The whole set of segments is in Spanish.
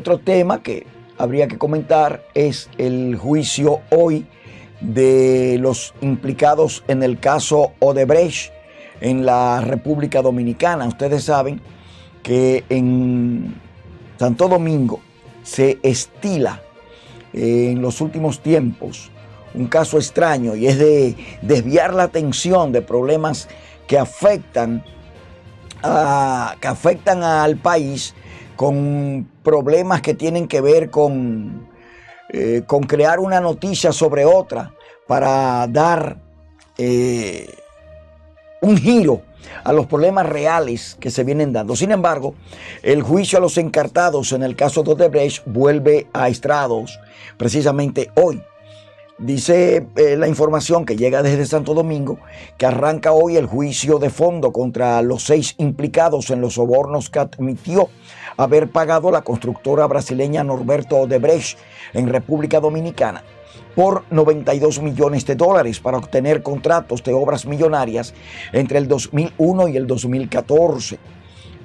Otro tema que habría que comentar es el juicio hoy de los implicados en el caso Odebrecht en la República Dominicana. Ustedes saben que en Santo Domingo se estila en los últimos tiempos un caso extraño, y es de desviar la atención de problemas que afectan al país con problemas que tienen que ver con crear una noticia sobre otra para dar un giro a los problemas reales que se vienen dando. Sin embargo, el juicio a los encartados en el caso de Odebrecht vuelve a estrados precisamente hoy. Dice la información que llega desde Santo Domingo que arranca hoy el juicio de fondo contra los 6 implicados en los sobornos que admitió haber pagado la constructora brasileña Norberto Odebrecht en República Dominicana por 92 millones de dólares para obtener contratos de obras millonarias entre el 2001 y el 2014.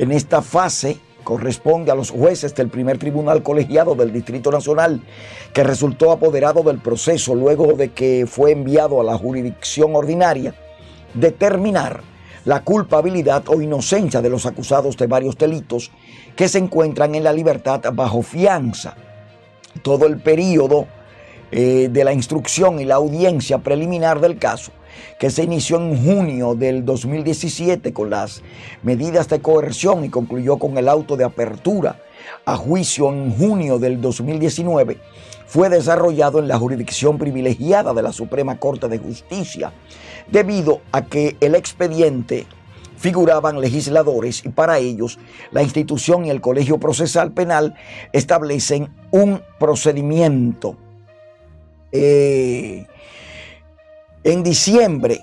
En esta fase corresponde a los jueces del primer tribunal colegiado del Distrito Nacional, que resultó apoderado del proceso luego de que fue enviado a la jurisdicción ordinaria, determinar la culpabilidad o inocencia de los acusados de varios delitos que se encuentran en la libertad bajo fianza. Todo el periodo de la instrucción y la audiencia preliminar del caso, que se inició en junio del 2017 con las medidas de coerción y concluyó con el auto de apertura a juicio en junio del 2019, fue desarrollado en la jurisdicción privilegiada de la Suprema Corte de Justicia, debido a que el expediente figuraban legisladores y para ellos la institución y el Colegio Procesal Penal establecen un procedimiento. En diciembre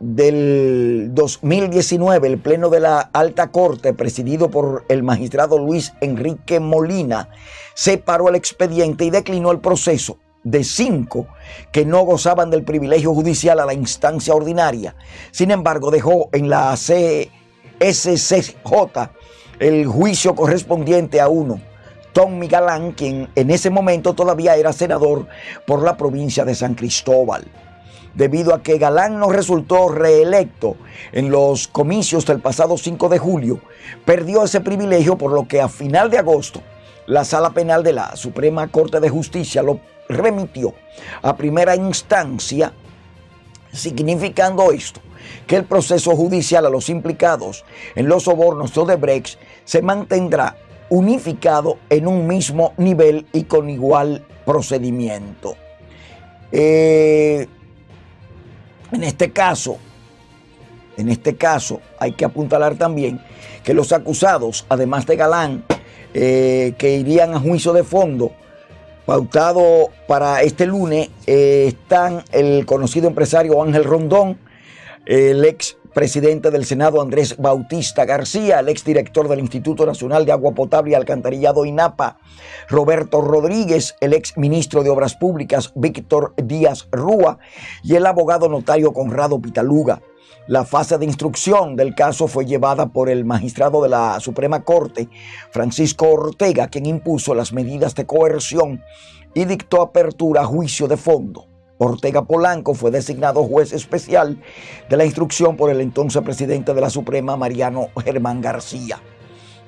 del 2019, el Pleno de la Alta Corte, presidido por el magistrado Luis Enrique Molina, separó el expediente y declinó el proceso de 5 que no gozaban del privilegio judicial a la instancia ordinaria. Sin embargo, dejó en la CSCJ el juicio correspondiente a 1. Tommy Galán, quien en ese momento todavía era senador por la provincia de San Cristóbal. Debido a que Galán no resultó reelecto en los comicios del pasado 5 de julio, perdió ese privilegio, por lo que a final de agosto la Sala Penal de la Suprema Corte de Justicia lo remitió a primera instancia, significando esto, que el proceso judicial a los implicados en los sobornos de Odebrecht se mantendrá unificado en un mismo nivel y con igual procedimiento. En este caso hay que apuntalar también que los acusados, además de Galán, que irían a juicio de fondo pautado para este lunes, están el conocido empresario Ángel Rondón, el ex presidente del Senado Andrés Bautista García, el exdirector del Instituto Nacional de Agua Potable y Alcantarillado INAPA, Roberto Rodríguez, el exministro de Obras Públicas Víctor Díaz Rúa y el abogado notario Conrado Pitaluga. La fase de instrucción del caso fue llevada por el magistrado de la Suprema Corte, Francisco Ortega, quien impuso las medidas de coerción y dictó apertura a juicio de fondo. Ortega Polanco fue designado juez especial de la instrucción por el entonces presidente de la Suprema, Mariano Germán García.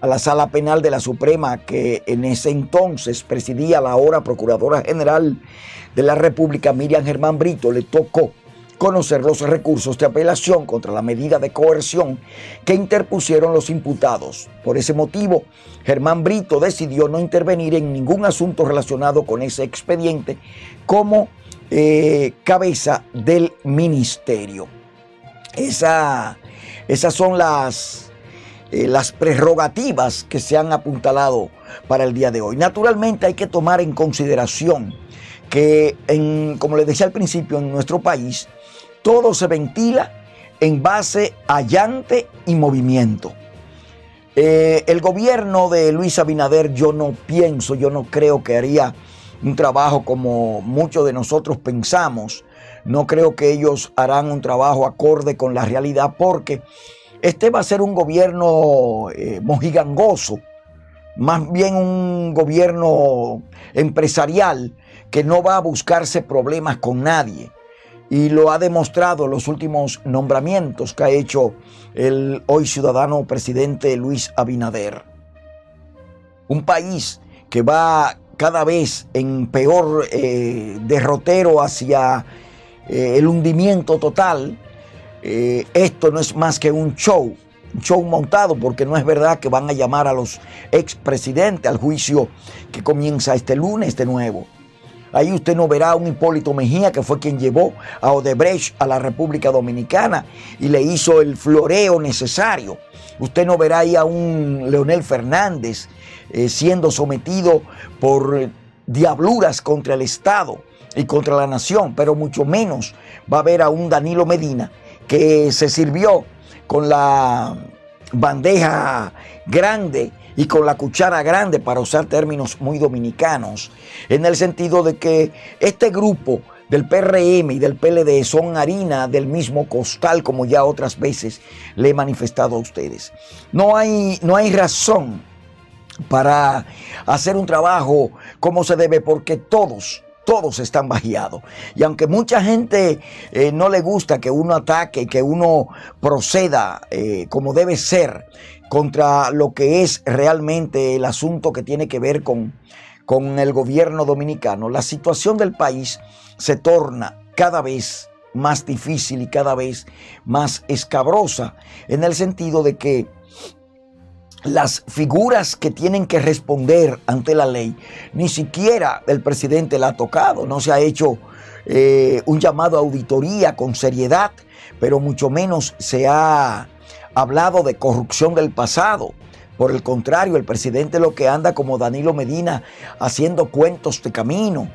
A la Sala Penal de la Suprema, que en ese entonces presidía la ahora Procuradora General de la República, Miriam Germán Brito, le tocó conocer los recursos de apelación contra la medida de coerción que interpusieron los imputados. Por ese motivo, Germán Brito decidió no intervenir en ningún asunto relacionado con ese expediente como cabeza del ministerio. Esas son las prerrogativas que se han apuntalado para el día de hoy. Naturalmente hay que tomar en consideración que, como les decía al principio, en nuestro país todo se ventila en base a llante y movimiento. El gobierno de Luis Abinader, yo no creo que haría un trabajo como muchos de nosotros pensamos. No creo que ellos harán un trabajo acorde con la realidad, porque este va a ser un gobierno mojigangoso, más bien un gobierno empresarial que no va a buscarse problemas con nadie. Y lo ha demostrado los últimos nombramientos que ha hecho el hoy ciudadano presidente Luis Abinader. Un país que va cada vez en peor derrotero hacia el hundimiento total. Esto no es más que un show montado, porque no es verdad que van a llamar a los expresidentes al juicio que comienza este lunes de nuevo. Ahí usted no verá a un Hipólito Mejía, que fue quien llevó a Odebrecht a la República Dominicana y le hizo el floreo necesario. Usted no verá ahí a un Leonel Fernández siendo sometido por diabluras contra el Estado y contra la nación, pero mucho menos va a ver a un Danilo Medina que se sirvió con la bandeja grande y con la cuchara grande, para usar términos muy dominicanos, en el sentido de que este grupo del PRM y del PLD son harina del mismo costal, como ya otras veces le he manifestado a ustedes. No hay razón para hacer un trabajo como se debe, porque todos están bajeados. Y aunque mucha gente no le gusta que uno ataque, que uno proceda como debe ser contra lo que es realmente el asunto que tiene que ver con el gobierno dominicano, la situación del país se torna cada vez más difícil y cada vez más escabrosa, en el sentido de que las figuras que tienen que responder ante la ley, ni siquiera el presidente la ha tocado. No se ha hecho un llamado a auditoría con seriedad, pero mucho menos se ha hablado de corrupción del pasado. Por el contrario, el presidente lo que anda como Danilo Medina haciendo cuentos de camino.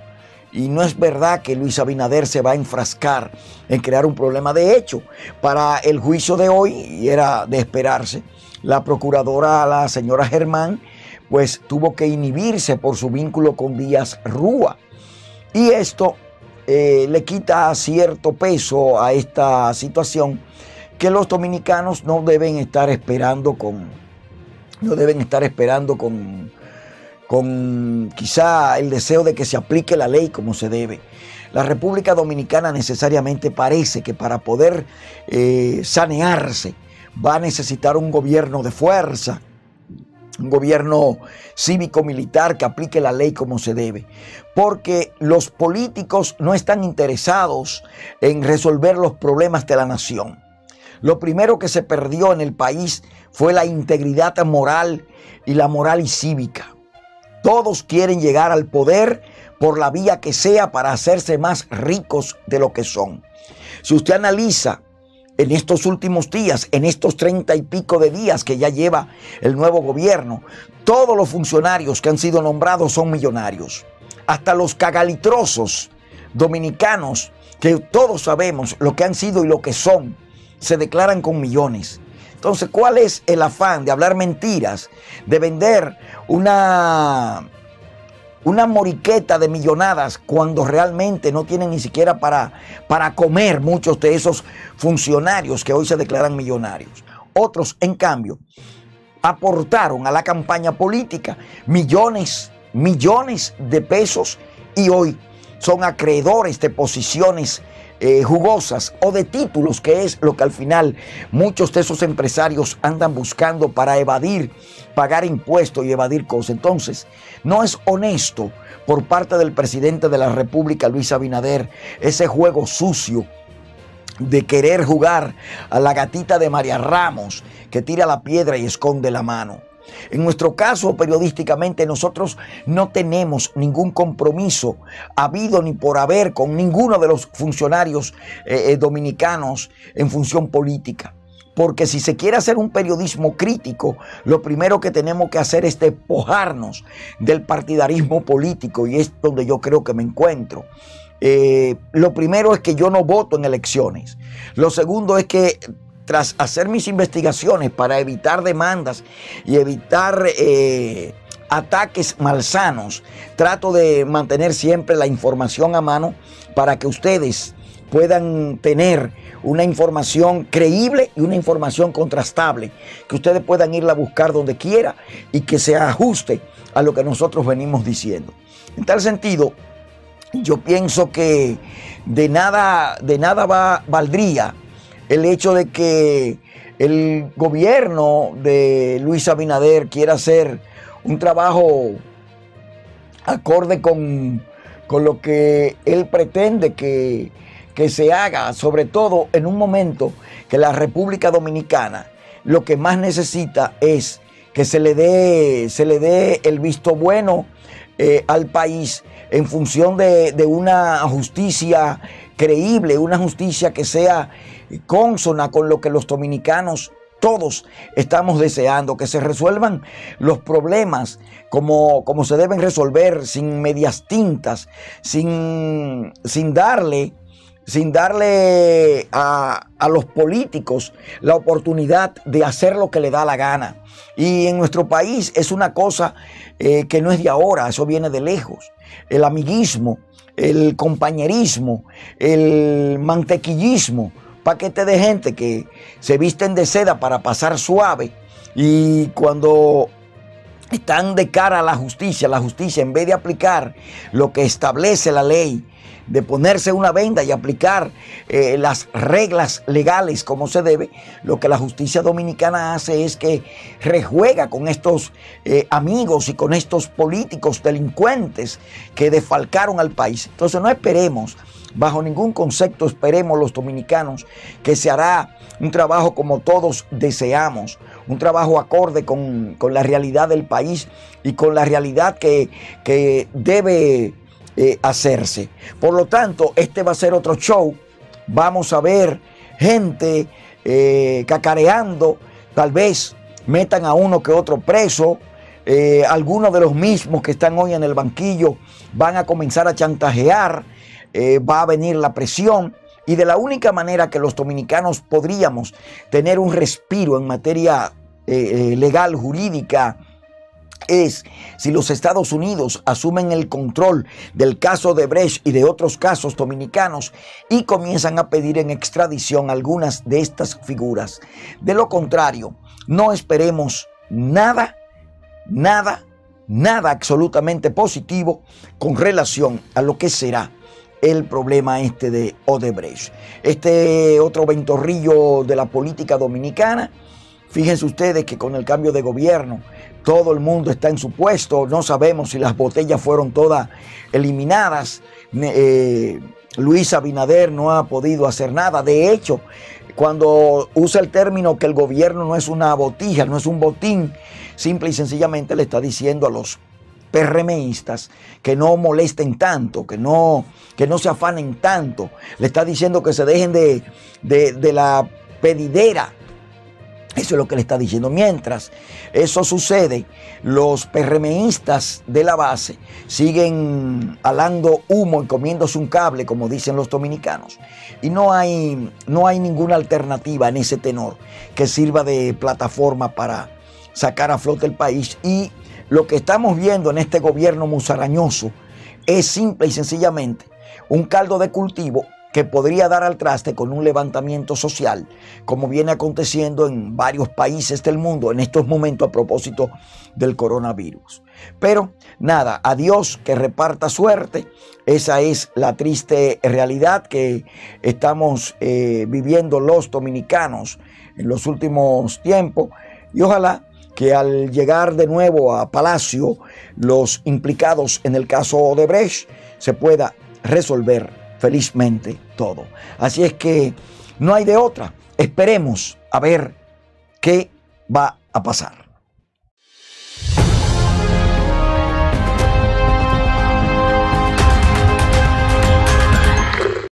Y no es verdad que Luis Abinader se va a enfrascar en crear un problema. De hecho, para el juicio de hoy, y era de esperarse, la procuradora, la señora Germán, pues tuvo que inhibirse por su vínculo con Díaz Rúa. Y esto le quita cierto peso a esta situación que los dominicanos no deben estar esperando con quizá el deseo de que se aplique la ley como se debe. La República Dominicana necesariamente parece que para poder sanearse va a necesitar un gobierno de fuerza, un gobierno cívico-militar que aplique la ley como se debe, porque los políticos no están interesados en resolver los problemas de la nación. Lo primero que se perdió en el país fue la integridad moral y la moral y cívica. Todos quieren llegar al poder por la vía que sea para hacerse más ricos de lo que son. Si usted analiza en estos últimos días, en estos 30 y pico de días que ya lleva el nuevo gobierno, todos los funcionarios que han sido nombrados son millonarios. Hasta los cagalitrosos dominicanos, que todos sabemos lo que han sido y lo que son, se declaran con millones. Entonces, ¿cuál es el afán de hablar mentiras, de vender una moriqueta de millonadas cuando realmente no tienen ni siquiera para comer muchos de esos funcionarios que hoy se declaran millonarios? Otros, en cambio, aportaron a la campaña política millones de pesos y hoy son acreedores de posiciones jugosas o de títulos, que es lo que al final muchos de esos empresarios andan buscando para evadir, pagar impuestos y evadir cosas. Entonces, no es honesto por parte del presidente de la República, Luis Abinader, ese juego sucio de querer jugar a la gatita de María Ramos, que tira la piedra y esconde la mano. En nuestro caso, periodísticamente, nosotros no tenemos ningún compromiso habido ni por haber con ninguno de los funcionarios dominicanos en función política. Porque si se quiere hacer un periodismo crítico, lo primero que tenemos que hacer es despojarnos del partidarismo político, y es donde yo creo que me encuentro. Lo primero es que yo no voto en elecciones. Lo segundo es que, tras hacer mis investigaciones para evitar demandas y evitar ataques malsanos, trato de mantener siempre la información a mano para que ustedes puedan tener una información creíble y una información contrastable, que ustedes puedan irla a buscar donde quiera y que se ajuste a lo que nosotros venimos diciendo. En tal sentido, yo pienso que de nada valdría el hecho de que el gobierno de Luis Abinader quiera hacer un trabajo acorde con lo que él pretende que se haga, sobre todo en un momento que la República Dominicana lo que más necesita es que se le dé el visto bueno al país en función de una justicia creíble, una justicia que sea cónsona con lo que los dominicanos todos estamos deseando, que se resuelvan los problemas como se deben resolver, sin medias tintas, sin darle a los políticos la oportunidad de hacer lo que le da la gana. Y en nuestro país es una cosa que no es de ahora, eso viene de lejos. El amiguismo, el compañerismo, el mantequillismo, paquete de gente que se visten de seda para pasar suave, y cuando están de cara a la justicia en vez de aplicar lo que establece la ley, de ponerse una venda y aplicar las reglas legales como se debe, lo que la justicia dominicana hace es que rejuega con estos amigos y con estos políticos delincuentes que defalcaron al país. Entonces no esperemos, bajo ningún concepto esperemos los dominicanos que se hará un trabajo como todos deseamos, un trabajo acorde con la realidad del país y con la realidad que debe hacerse. Por lo tanto, este va a ser otro show. Vamos a ver gente cacareando, tal vez metan a uno que otro preso. Algunos de los mismos que están hoy en el banquillo van a comenzar a chantajear, va a venir la presión, y de la única manera que los dominicanos podríamos tener un respiro en materia legal, jurídica, es si los Estados Unidos asumen el control del caso de Odebrecht y de otros casos dominicanos y comienzan a pedir en extradición algunas de estas figuras. De lo contrario, no esperemos nada absolutamente positivo con relación a lo que será el problema este de Odebrecht. Este otro ventorrillo de la política dominicana. Fíjense ustedes que con el cambio de gobierno todo el mundo está en su puesto, no sabemos si las botellas fueron todas eliminadas. Luis Abinader no ha podido hacer nada. De hecho, cuando usa el término que el gobierno no es una botija, no es un botín, simple y sencillamente le está diciendo a los PRMistas que no molesten tanto, que no se afanen tanto. Le está diciendo que se dejen de la pedidera. Eso es lo que le está diciendo. Mientras eso sucede, los PRMistas de la base siguen halando humo y comiéndose un cable, como dicen los dominicanos. Y no hay ninguna alternativa en ese tenor que sirva de plataforma para sacar a flote el país. Y lo que estamos viendo en este gobierno musarañoso es simple y sencillamente un caldo de cultivo que podría dar al traste con un levantamiento social, como viene aconteciendo en varios países del mundo en estos momentos a propósito del coronavirus. Pero nada, a Dios que reparta suerte. Esa es la triste realidad que estamos viviendo los dominicanos en los últimos tiempos, y ojalá que al llegar de nuevo a Palacio los implicados en el caso Odebrecht se pueda resolver felizmente todo. Así es que no hay de otra. Esperemos a ver qué va a pasar.